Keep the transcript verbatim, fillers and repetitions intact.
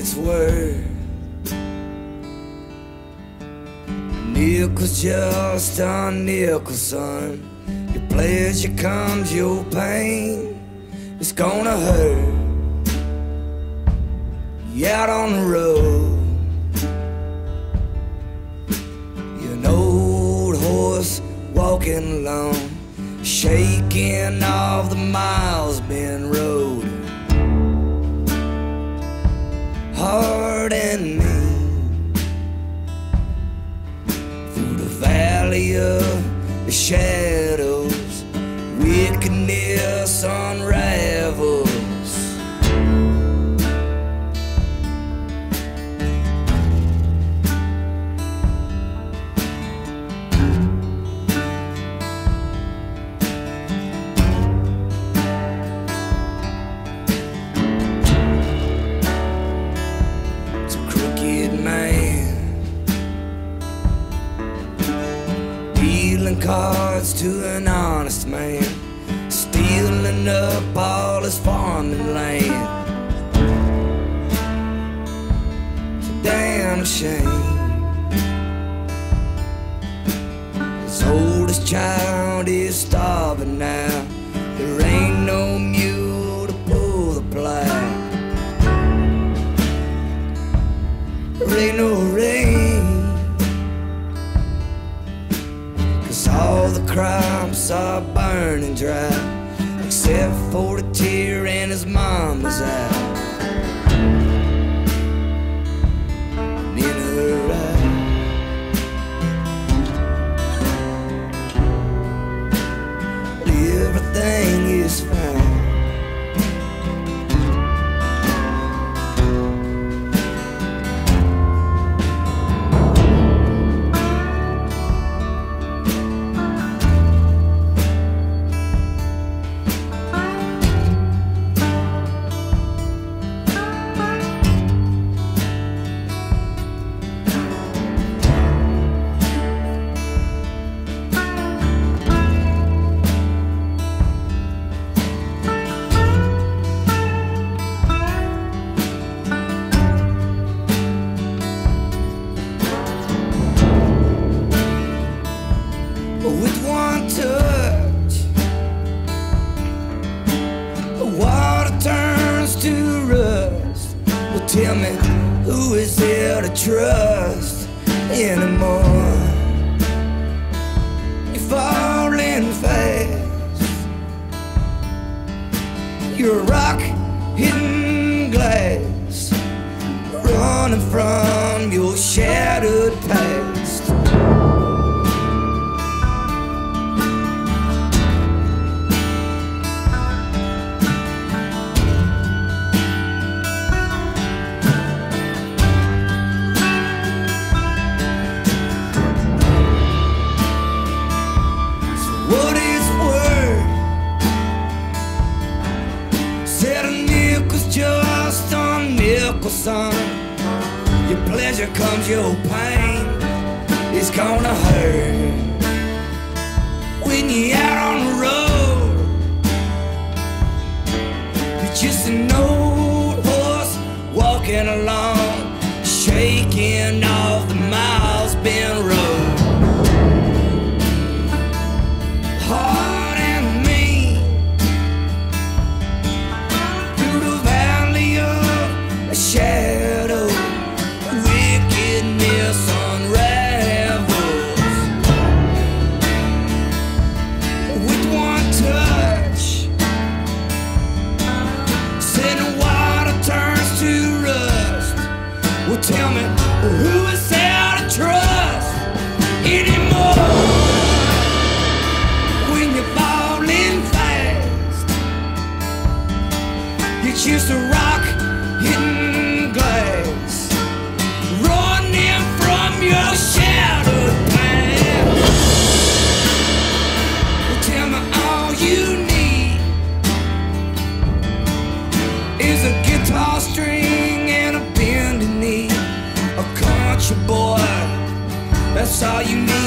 its worth. Nickel's just a nickel, son. Your pleasure comes, your pain, it's gonna hurt. You're out on the road, you're an old horse walking alone, shaking off the miles been rode. Hard and mean through the valley of the shadows, wickedness unravels. Dealing cards to an honest man, stealing up all his farming land. It's a damn shame. His oldest child is starving now, there ain't no mule to pull the plow. There ain't no rain, all the crops are burning dry, except for the tear in his mama's eye. And in her eye, but everything is fine. Tell me, who is there to trust anymore? You're falling fast, you're a rock hitting glass, running from your shattered past. Son, your pleasure comes, your pain is gonna hurt. When you're out on the road, you're just an old horse walking along, shaking off the miles been rode. Hard and mean through the valley of a shadow. Tell me, who is there to trust anymore? When you're falling fast, you're just a rock hitting glass, running from your shattered past. Tell me, all you need is a guitar string and a bending knee. Boy, that's all you need.